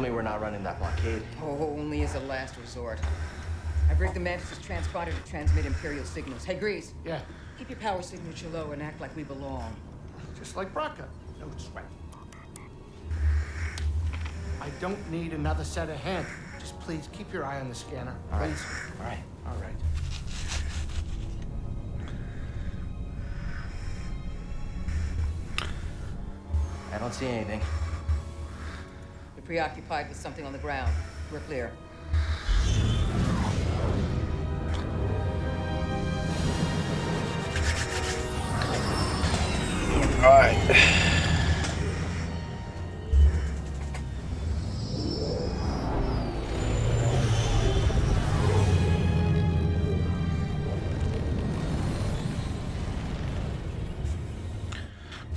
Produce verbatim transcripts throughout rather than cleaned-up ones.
me we're not running that blockade. Oh, only as a last resort. I rigged the Mantis' transponder to transmit Imperial signals. Hey, Grease. Yeah? Keep your power signature low and act like we belong. Just like Bracca. No sweat. I don't need another set of hands. Just please keep your eye on the scanner. All right. Please. All right. All right. I don't see anything. You're preoccupied with something on the ground. We're clear. All right.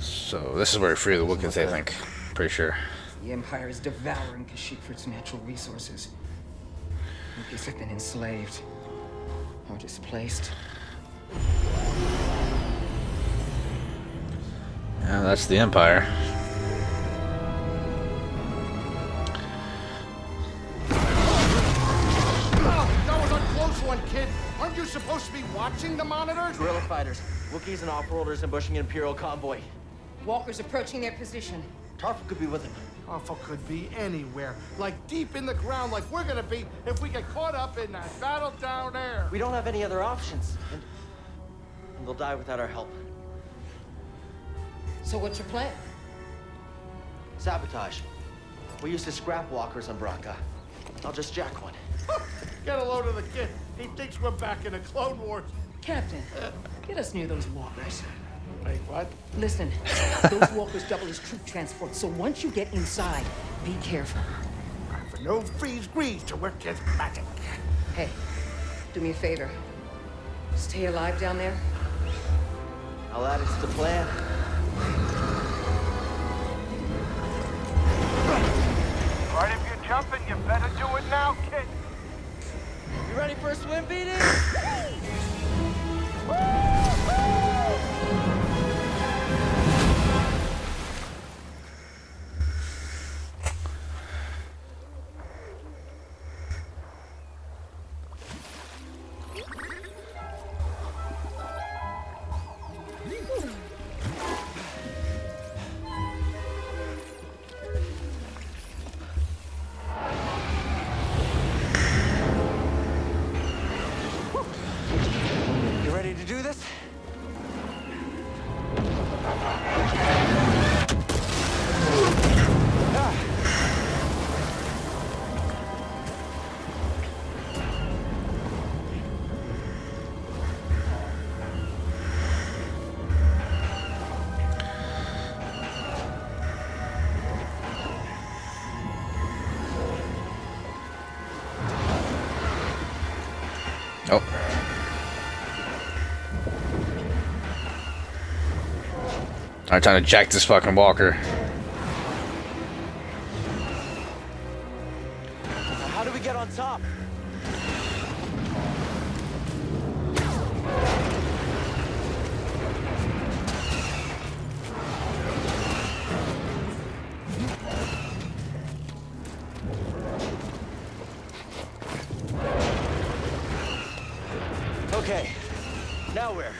So this is where Free of the Wookiees, I think. Pretty sure. The Empire is devouring Kashyyyk for its natural resources. Wookiees have been enslaved or displaced. Yeah, that's the Empire. Oh, that was a close one, kid. Aren't you supposed to be watching the monitor? Guerrilla fighters, Wookiees and off-worlders ambushing an Imperial convoy. Walker's approaching their position. Tarfful could be with him. Tarfful could be anywhere. Like deep in the ground, like we're gonna be if we get caught up in that battle down there. We don't have any other options. And, and they'll die without our help. So what's your plan? Sabotage. We used to scrap walkers on Bracca. I'll just jack one. Get a load of the kid. He thinks we're back in the Clone Wars. Captain, get us near those walkers. Wait, what? Listen, those walkers double as troop transport, so once you get inside, be careful. Time for no freeze grease to work his magic. Hey, do me a favor. Stay alive down there. I'll add it to the plan. All right, if you're jumping, you better do it now, kid. You ready for a swim, B D? I'm trying to jack this fucking walker. How do we get on top? Okay, now where?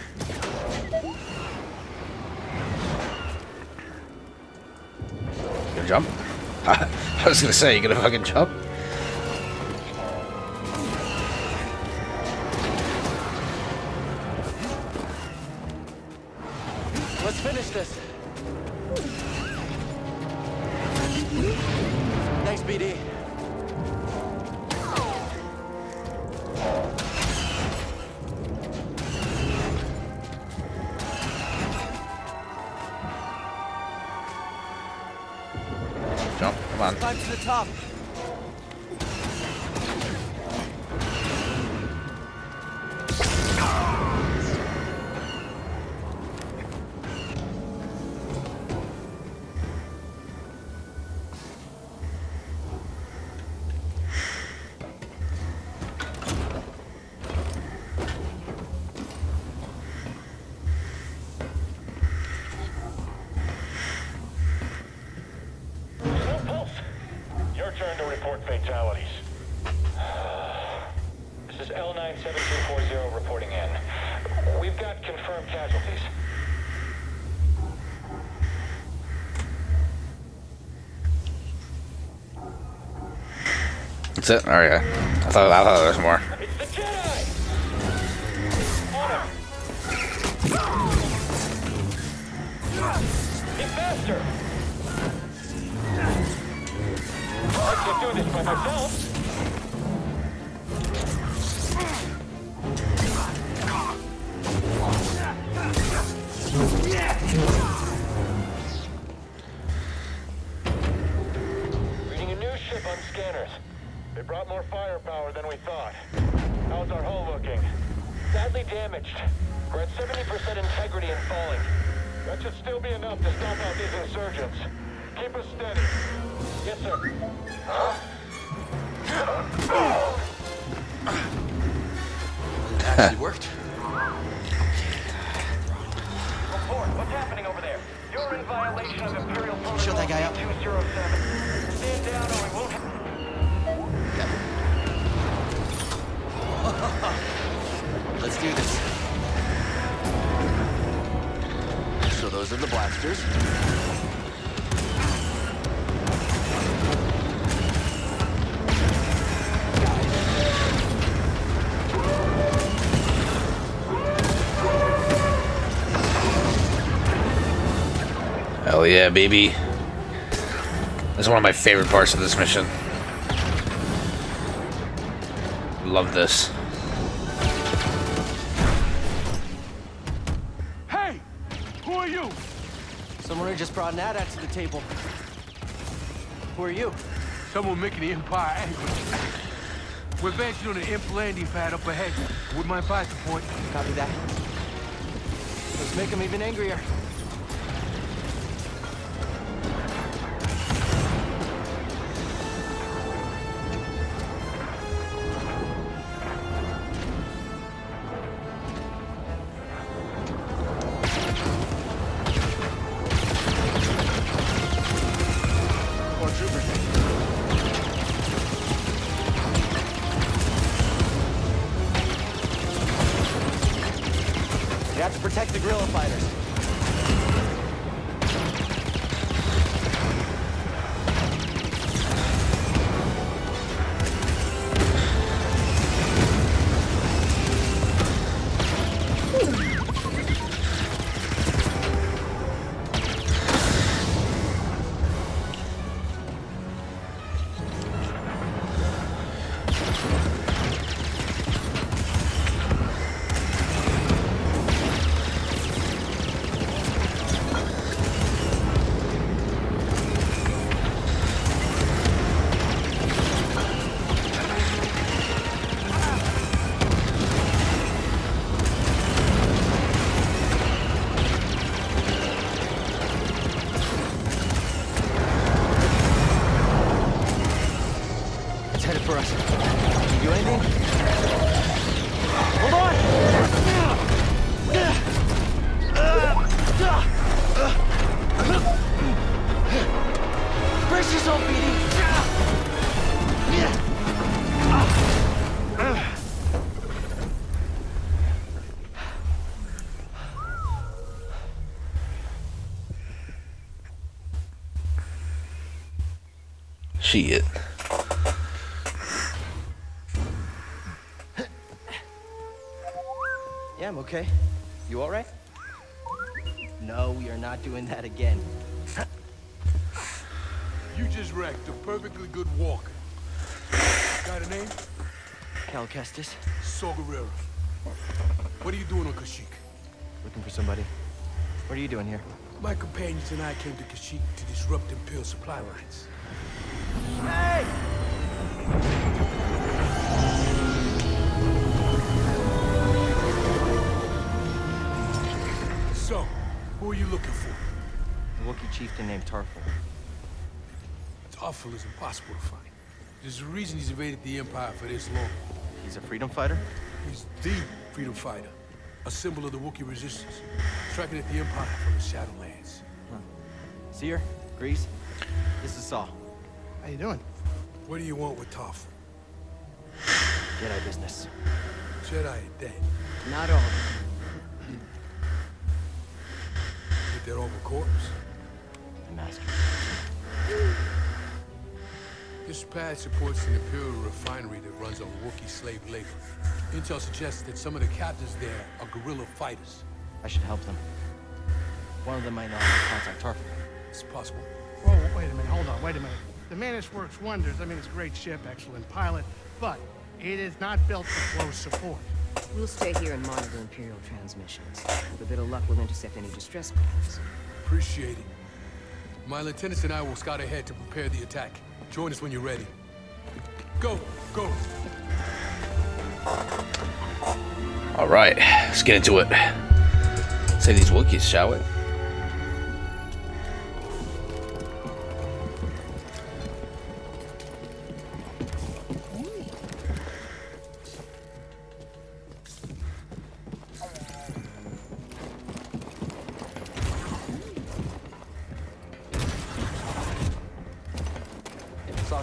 Jump? I was gonna say, you gonna fucking jump? Let's finish this. Thanks, B D. Climb to the top. Turn. fatalities. This is L nine seven two four zero reporting in. We've got confirmed casualties. That's it? Alright. I thought, I thought there was more. It's the Jedi! Honor! Get faster! I can't do this by myself! Reading a new ship on scanners. They brought more firepower than we thought. How's our hull looking? Sadly damaged. We're at seventy percent integrity and falling. That should still be enough to stop out these insurgents. Keep us steady. Yes, sir. Huh? That actually worked. Report, what's happening over there? You're in violation of Imperial Protocol. Show that guy up. two oh seven. Stand down or we won't... Let's do this. So those are the blasters. Hell yeah, baby. That's one of my favorite parts of this mission. Love this. Hey! Who are you? Someone just brought an ad out to the table. Who are you? Someone making the Empire angry. We're venturing on an imp landing pad up ahead. With my advisor point. Copy that. Let's make them even angrier. The guerrilla fighters. Shit. Yeah, I'm okay. You all right? No, we are not doing that again. You just wrecked a perfectly good walker. Got a name? Cal Kestis. Saul Guerrero. What are you doing on Kashyyyk? Looking for somebody. What are you doing here? My companions and I came to Kashyyyk to disrupt Imperial supply lines. Hey! So, who are you looking for? The Wookiee chieftain named Tarfful. Tarfful is impossible to find. There's a reason he's evaded the Empire for this long. He's a freedom fighter? He's the freedom fighter. A symbol of the Wookiee resistance. Striking at the Empire from the Shadowlands. Huh. Seer, Grease, this is Saul. How you doing? What do you want with Tarfful? Jedi business. Jedi dead. Not all. Get that over corpse. The master. This pad supports an Imperial refinery that runs on Wookiee slave labor. Intel suggests that some of the captains there are guerrilla fighters. I should help them. One of them might not contact Tarfful. It's possible. Whoa, wait a minute, hold on, wait a minute. The Mantis works wonders. I mean, it's a great ship, excellent pilot, but it is not built for close support. We'll stay here and monitor Imperial transmissions. With a bit of luck, we'll intercept any distress calls. Appreciate it. My lieutenants and I will scout ahead to prepare the attack. Join us when you're ready. Go, go. All right, let's get into it. Save these Wookiees, shall we?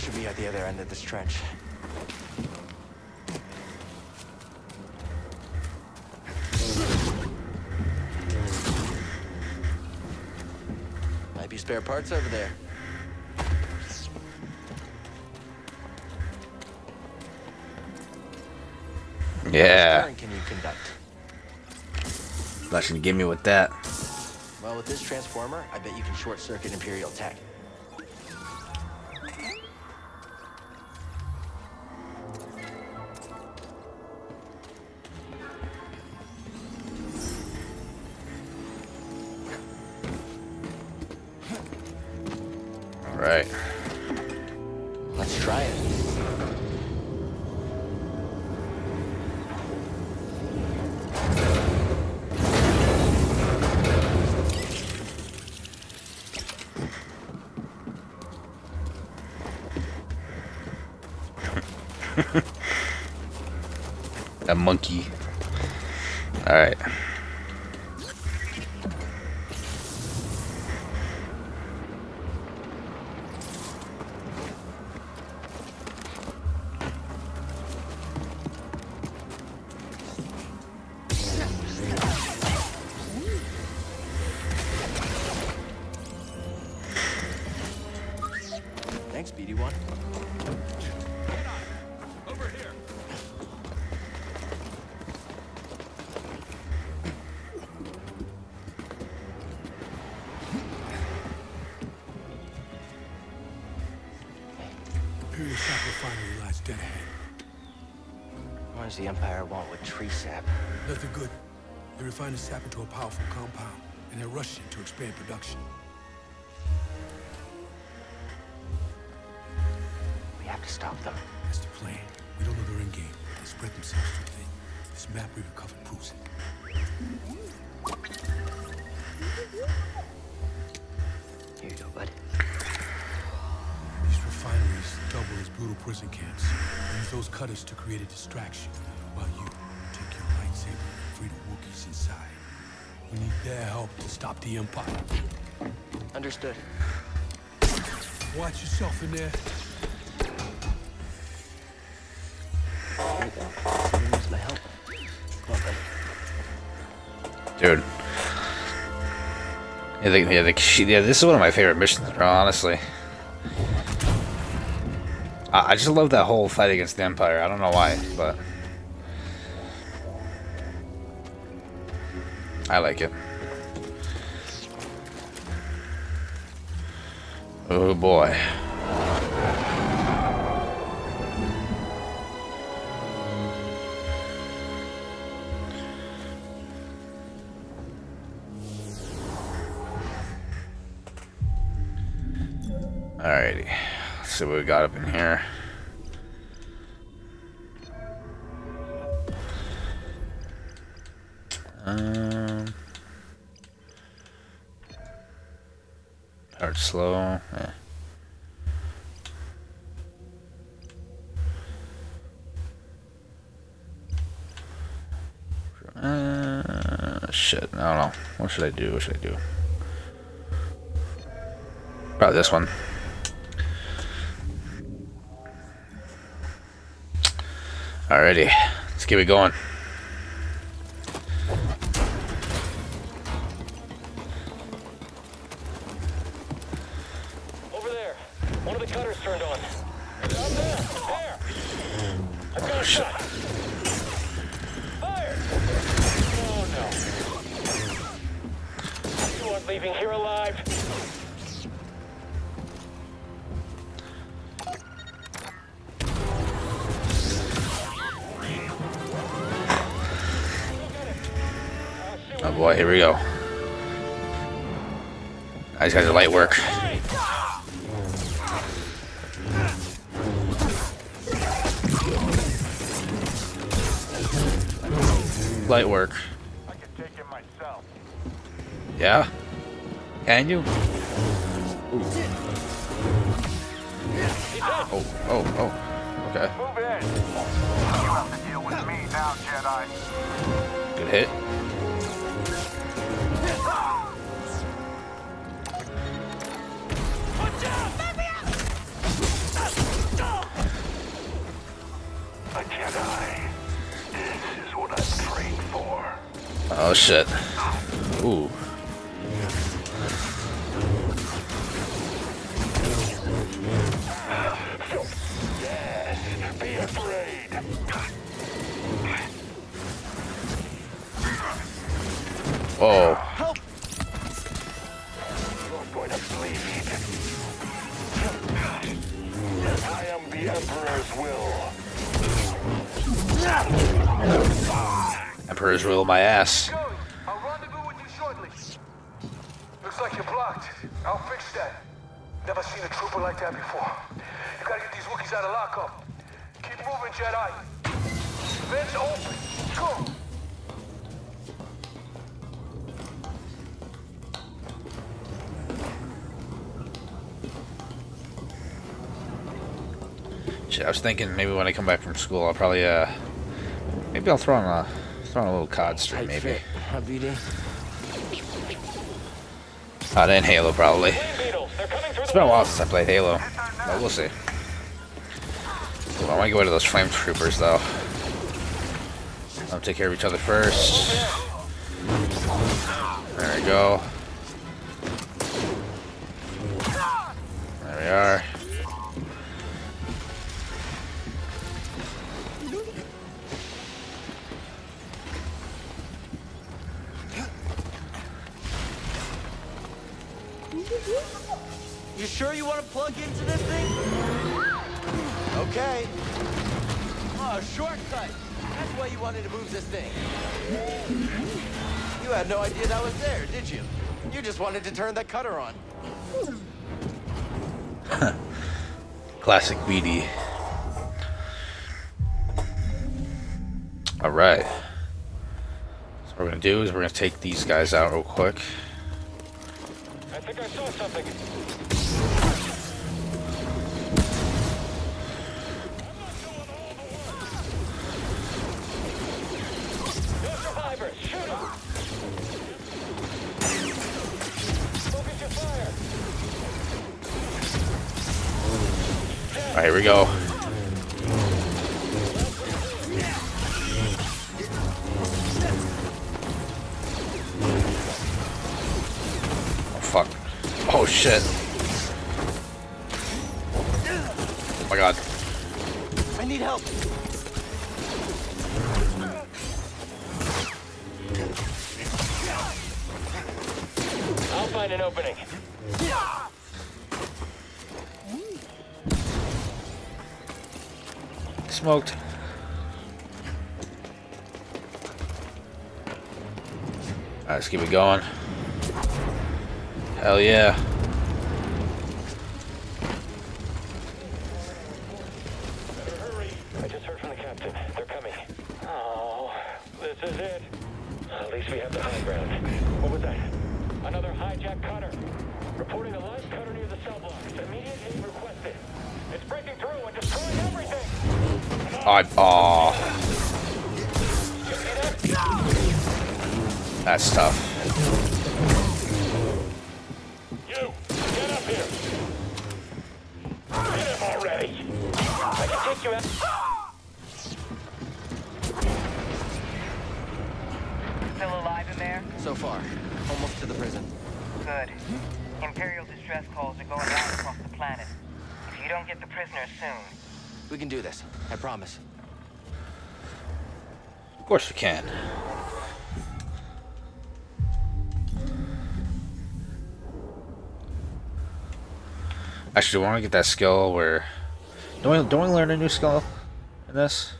Should be at the other end of this trench. Might be spare parts over there. Yeah. What can you conduct? Not gonna get me with that. Well, with this transformer, I bet you can short circuit Imperial tech. Right. Let's try it. A monkey. All right. Thanks, B D one. Over here. Imperial sap refinery lies dead ahead. What does the Empire want with tree sap? Nothing good. They refine the sap into a powerful compound, and they're rushing to expand production. Stop them. That's the plan. We don't know their end game. They spread themselves too thin. This map we recovered proves it. Here you go, bud. These refineries double as brutal prison camps. They use those cutters to create a distraction while you take your lightsaber and free the Wookiees inside. We need their help to stop the Empire. Understood. Watch yourself in there. Dude, yeah, the, yeah, the, yeah, this is one of my favorite missions, bro, honestly. I, I just love that whole fight against the Empire. I don't know why, but I like it. Oh boy. Alrighty, let's see what we got up in here. Um, hard slow. Eh. Uh, shit, I don't know. What should I do? What should I do? Probably this one. Alrighty, let's get it going. Over there, one of the cutters turned on. Down there, there. I've got oh, a shot. shot. Fire! Oh no! You aren't leaving here alive. Oh boy, here we go. These guys are light work. Light work. I can take him myself. Yeah? Can you? Ooh. Oh, oh, oh. Okay. Move in. You have to deal with me now, Jedi. Good hit. Oh shit. Ooh. Yes, be afraid. Whoa. Help. You're going to bleed. I am the Emperor's will. Emperor's will my ass. Like that before. You gotta get these Wookiees out of lockup. Keep moving, Jedi. Vents open. Go. Shit, I was thinking maybe when I come back from school, I'll probably uh, maybe I'll throw on a throw on a little C O D stream, maybe. Oh, then Halo probably. It's been a while since I played Halo, but we'll see. Ooh, I want to get rid of those flametroopers though. I'll take care of each other first. There we go. There we are. You sure you want to plug into this thing? Okay. Oh, a shortcut. That's why you wanted to move this thing. You had no idea that was there, did you? You just wanted to turn that cutter on. Classic B D. All right. So what we're going to do is we're going to take these guys out real quick. I think I saw something. Alright, here we go. Oh, fuck. Oh, shit. Oh, my God. I need help. I'll find an opening. Smoked. Alright, let's keep it going. Hell yeah. Better hurry. I just heard from the captain. They're coming. Oh, this is it. At least we have the high ground. What was that? Another hijacked cutter. Reporting a live cutter near the cell blocks. Immediate aid requested. It's breaking through and destroying everything. I ah, oh. That's tough. You get up here. Get him already. I can take you out. are. Almost to the prison. Good. Imperial distress calls are going out across the planet. If you don't get the prisoners soon... We can do this. I promise. Of course we can. Actually, do I want to get that skill where... Don't we, don't we learn a new skill in this?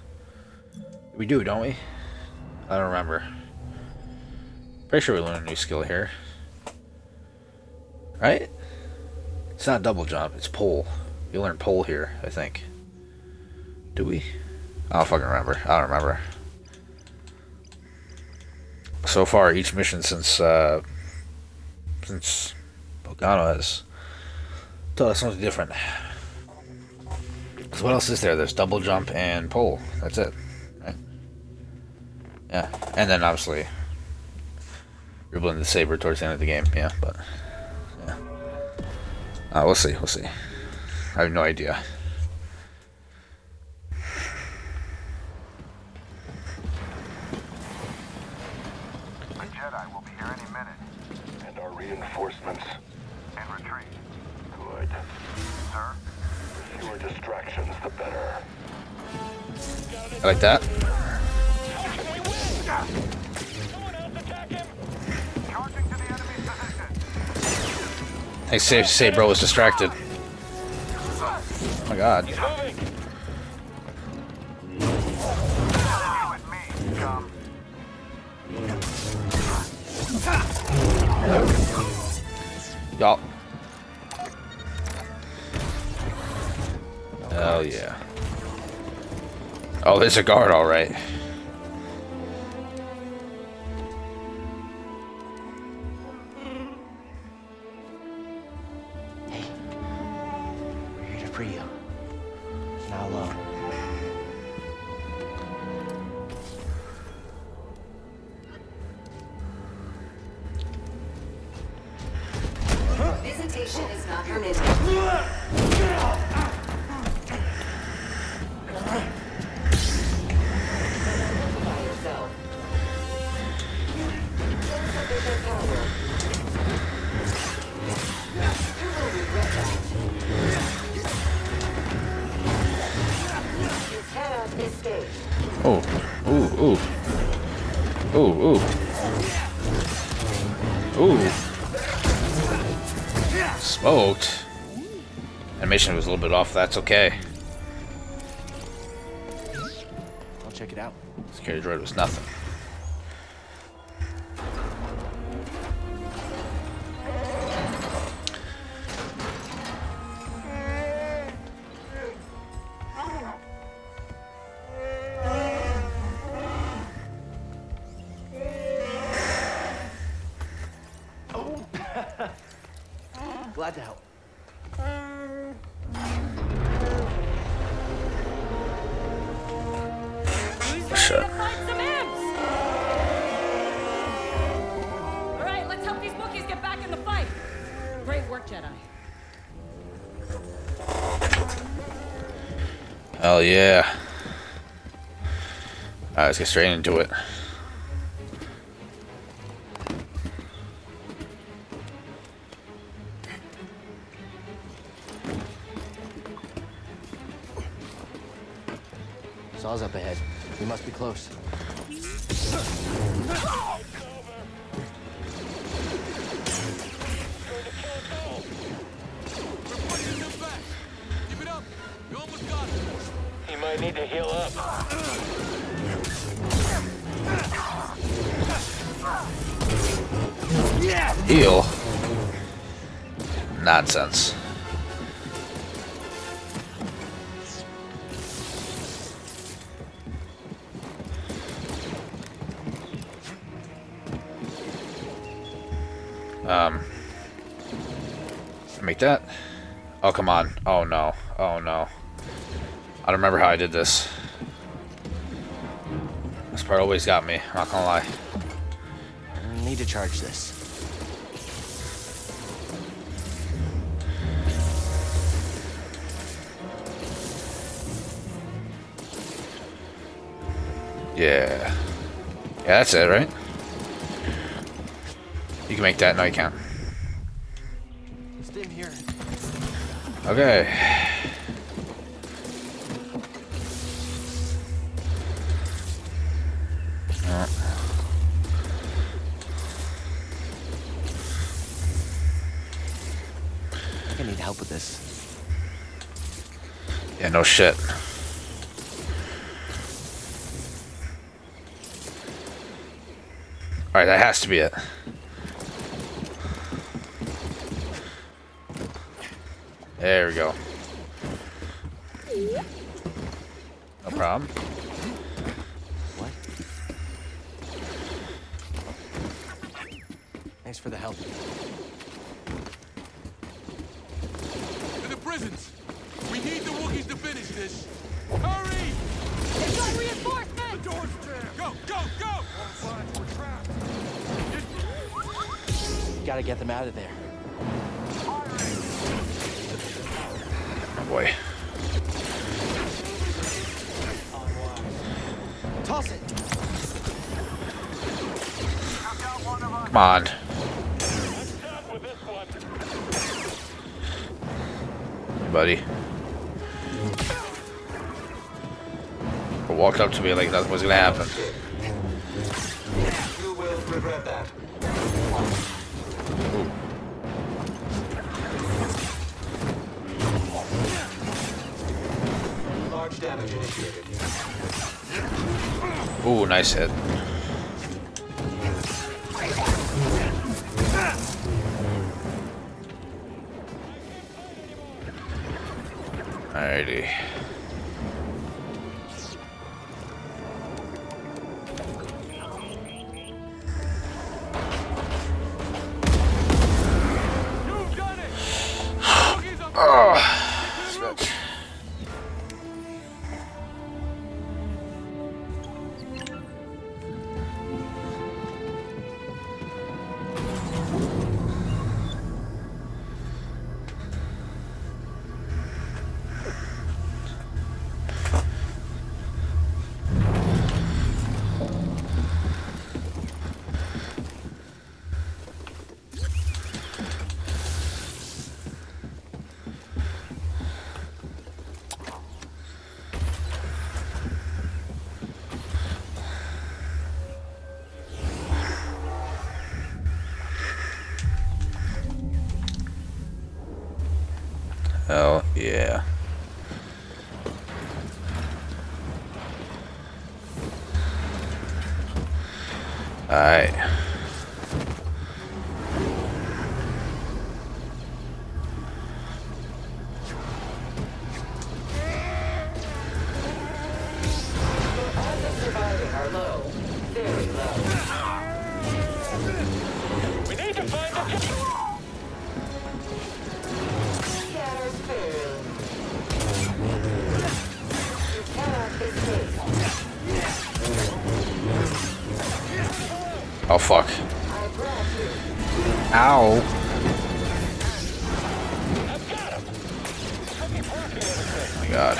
We do, don't we? I don't remember. Pretty sure we learn a new skill here. Right? It's not double jump, it's pole. We learn pole here, I think. Do we? I don't fucking remember. I don't remember. So far, each mission since... Uh, since Bogano has... taught us something different. Because what else is there? There's double jump and pole. That's it. Right? Yeah. And then, obviously... dribbling the saber towards the end of the game, yeah, but yeah. Uh, we'll see, we'll see. I have no idea. The Jedi will be here any minute. And our reinforcements. In retreat. Good. Sir? The fewer distractions, the better. I like that. I say, say, bro was distracted. Oh my God. Y'all. Hell yeah. Oh, there's a guard, all right. Smoked. Animation was a little bit off. That's okay. I'll check it out. Security droid was nothing. Glad to help. Shut. All right, let's help these Wookiees get back in the fight. Great work, Jedi. Hell yeah. All right, let's get straight into it. Saw's up ahead. We must be close. Give it up. You almost got it. He might need to heal up. Heal? Nonsense. Um, make that. Oh, come on. Oh, no. Oh, no. I don't remember how I did this. This part always got me. I'm not gonna lie. I need to charge this. Yeah. Yeah, that's it, right? You can make that. No, you can't. Stay here. Okay. All right. I think I need help with this. Yeah, no shit. Alright, that has to be it. There we go. No problem. What? Thanks for the help. To the prisons! We need the Wookiees to finish this. Hurry! They've got reinforcements! The door's jammed! Go, go, go! One side, we're trapped. Get... Gotta get them out of there. Oh boy. Toss it! Come on. Let's stop with this one. Hey, buddy. Walked up to me like that was gonna happen. You will regret that. Ooh. Large damage initiated. Ooh, nice hit. Alrighty. Oh, yeah. All right. Oh fuck. Ow. Oh my god.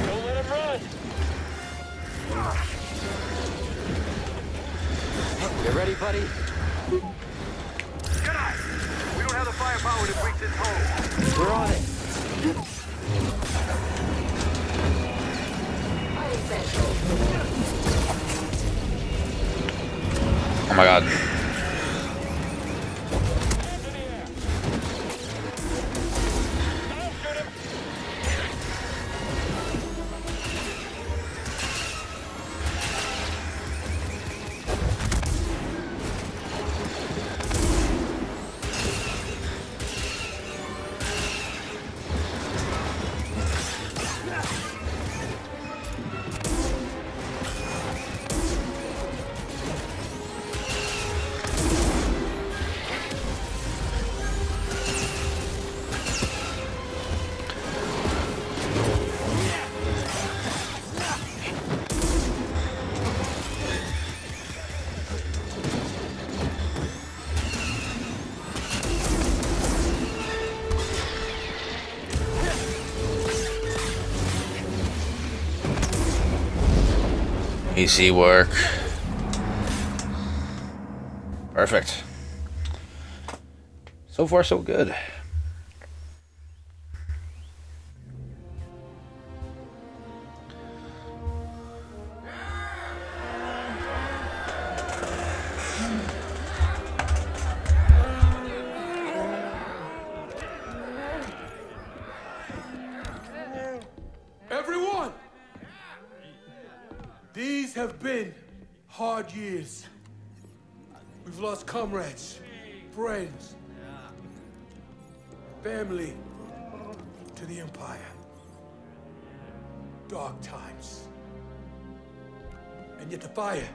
Don't let him run. You ready, buddy? Good eye. We don't have the firepower to break this hole. We're on it. Oh my god. Easy work. Perfect. So far, so good. Everyone! These have been hard years. We've lost comrades, friends, family to the Empire. Dark times. And yet the fire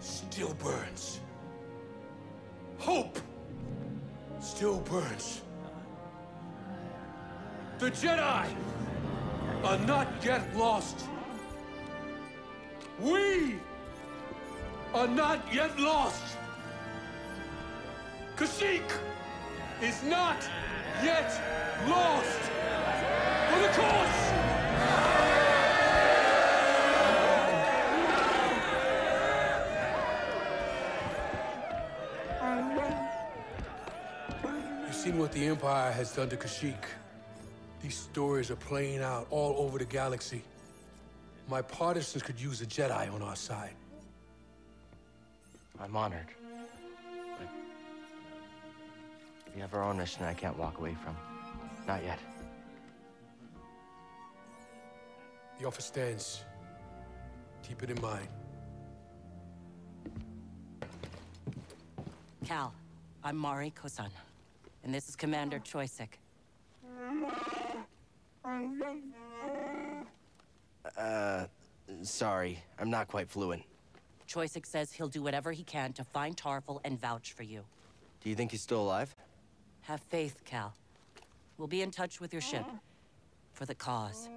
still burns. Hope still burns. The Jedi are not yet lost. We are not yet lost. Kashyyyk is not yet lost for the cause. You've seen what the Empire has done to Kashyyyk. These stories are playing out all over the galaxy. My partisans could use a Jedi on our side. I'm honored. We have our own mission I can't walk away from. Not yet. The offer stands. Keep it in mind. Cal, I'm Mari Kosan, and this is Commander Choysik. Uh, sorry. I'm not quite fluent. Choysik says he'll do whatever he can to find Tarfful and vouch for you. Do you think he's still alive? Have faith, Cal. We'll be in touch with your ship. For the cause.